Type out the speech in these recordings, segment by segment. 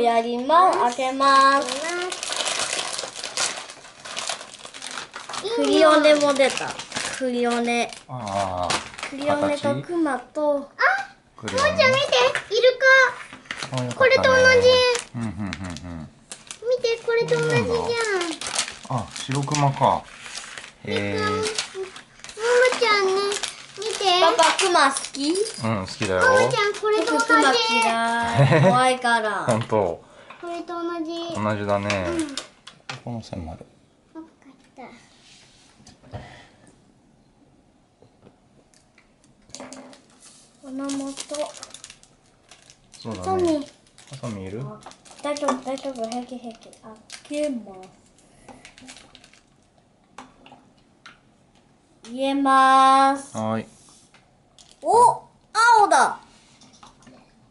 やります。開けます。クリオネも出た。クリオネ。クリオネとクマと。あ、もうちゃん見て、イルカ。これと同じ。見て、これと同じじゃん。あ、白クマか。へえ。パパ、クマ好き？うん、好きだよ。ママちゃん、これと同じ。クマ嫌い。怖いから。本当。これと同じ。同じだね。この線もある。分かった。鼻元。そうだね。ハサミいる？大丈夫、大丈夫。平気、平気。開けます。入れます。はい。お、青だ。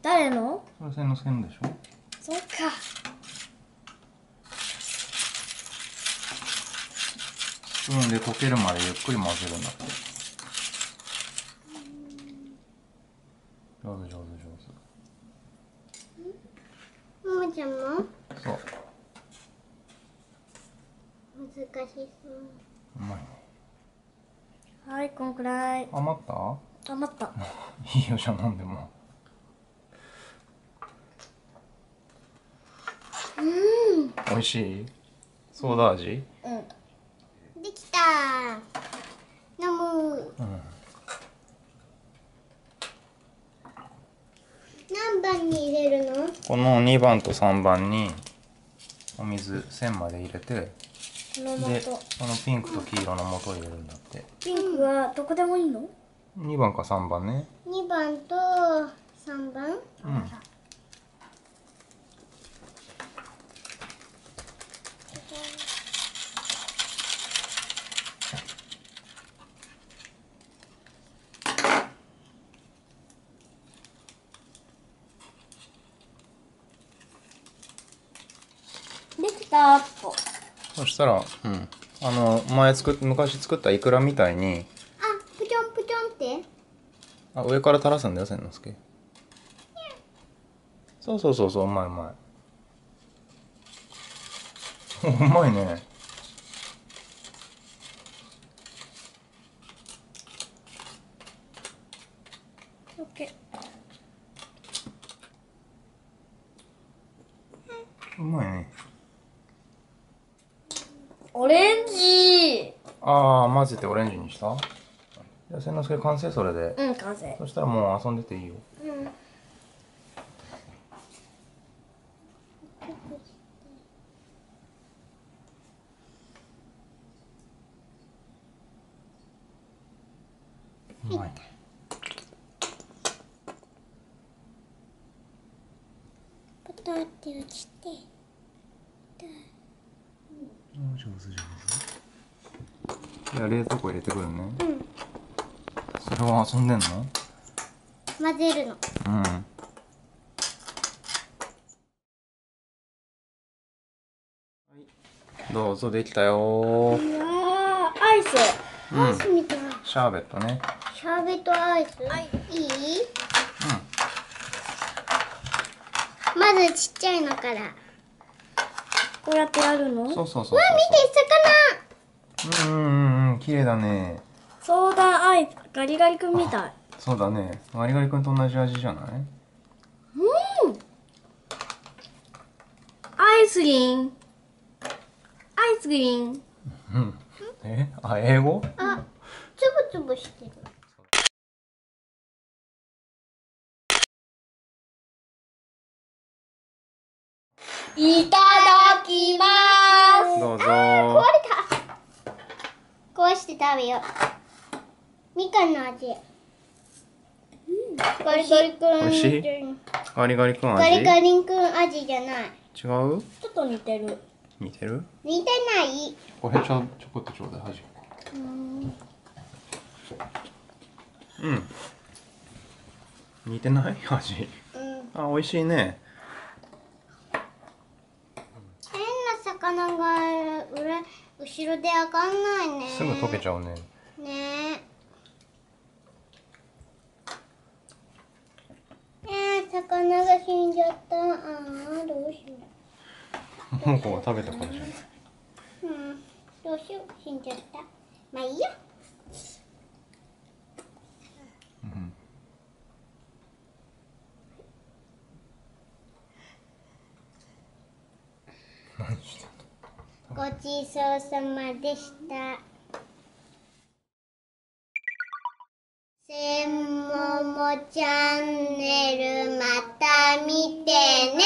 誰の？それ線の線でしょ。そっか。スプーンで溶けるまでゆっくり混ぜるんだって。上手上手上手。ももちゃんも？そう。難しそう。うまいね。はい、こんくらい。余った？余った。いいよ、じゃあ飲んでも。美味しい？ソーダ味？うん。できたー。飲む。何番に入れるの？この2番と3番にお水1000まで入れて、で、このピンクと黄色の素を入れるんだって。ピンクはどこでもいいの？2番か3番ね。2番と3番。うん。できたっぽ。そしたら、昔作ったイクラみたいに。あ、上から垂らすんだよ、千之助。そうそうそうそう、うまいうまい。うまいね。オッケー。うまいね。オレンジ。ああ、混ぜてオレンジにした。じゃあ千之助完成、それで。うん、完成。そしたらもう遊んでていいよ。うん。うまい。パターって落ちて。上手上手。じゃあ冷蔵庫入れてくるね。うん。それは遊んでんの？混ぜるの。うん。どうぞ、できたよー。いやー、アイス。アイスみたい。シャーベットね。シャーベットアイス。いい？うん。まずちっちゃいのから。こうやってやるの？そうそうそう。わ、見て、魚。綺麗だね。ソーダアイス、ガリガリ君みたい。そうだね、ガリガリ君と同じ味じゃない？うん。アイスリン。アイスリン。うん。あ、英語？あ、つぶつぶしてる。いただきます。どうぞ。ああ、壊れた。こうして食べよう。みかんの味。ガリガリ君。おいしい。ガリガリ君味。ガリガリ君味じゃない。違う？ちょっと似てる。似てる？似てない。これちょこっとちょうだい、端。うん。似てない味。あ、美味しいね。変な魚が後ろで上がんないね。すぐ溶けちゃうね。ねえ。魚が死んじゃった。ああ、どうしよう。この子は食べたかもしれない。うん、どうしよう、死んじゃった。まあいいや。うん。何してんの？ごちそうさまでした。せんももチャンネルまた見てね。